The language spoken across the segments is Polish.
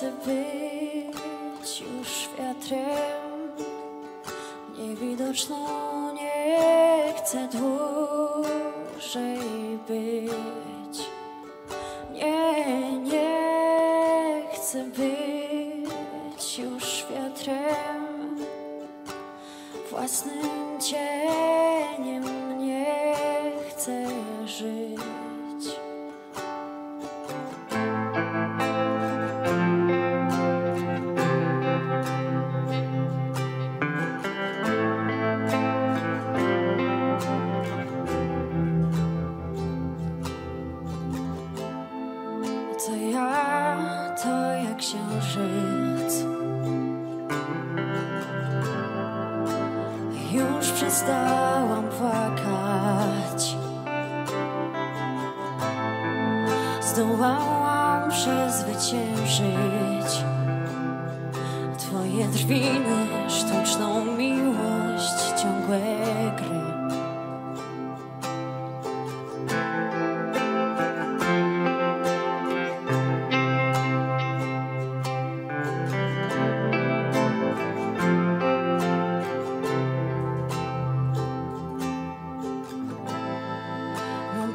chcę być już wiatrem, niewidoczną, nie chcę dłużej być. Nie chcę być już wiatrem, własnym cieniem nie chcę żyć. To jak księżyc, już przestałam płakać. Zdołałam przezwyciężyć twoje drwiny, sztuczną miłość, ciągłe gry.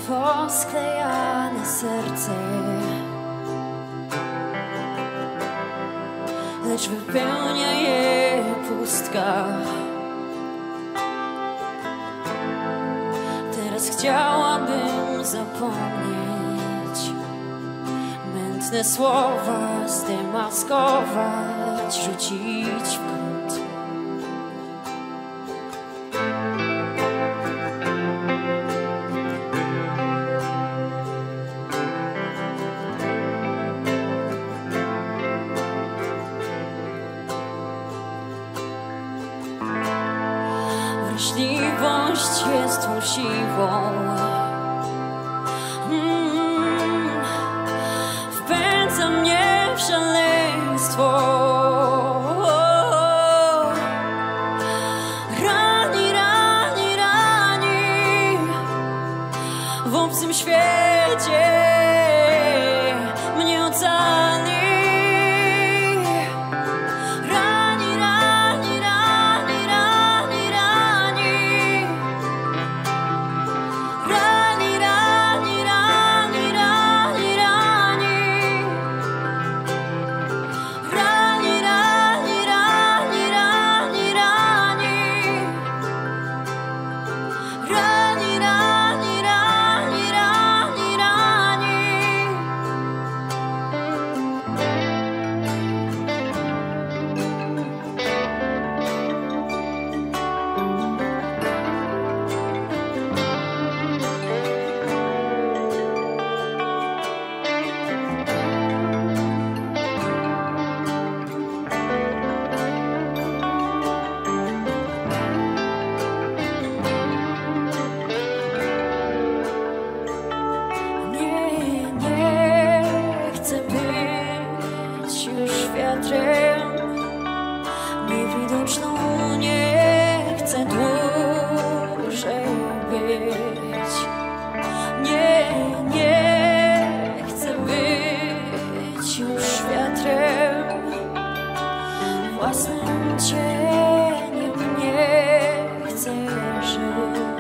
Posklejane serce, lecz wypełnia je pustka. Teraz chciałabym zapomnieć mętne słowa, zdemaskować, rzucić w kąt. Wrażliwość jest mu siłą, wpędza mnie w szaleństwo, rani w obcym świecie mnie ocali. Niewidoczną nie chcę dłużej być. Nie chcę być już wiatrem, własnym cieniem nie chcę żyć.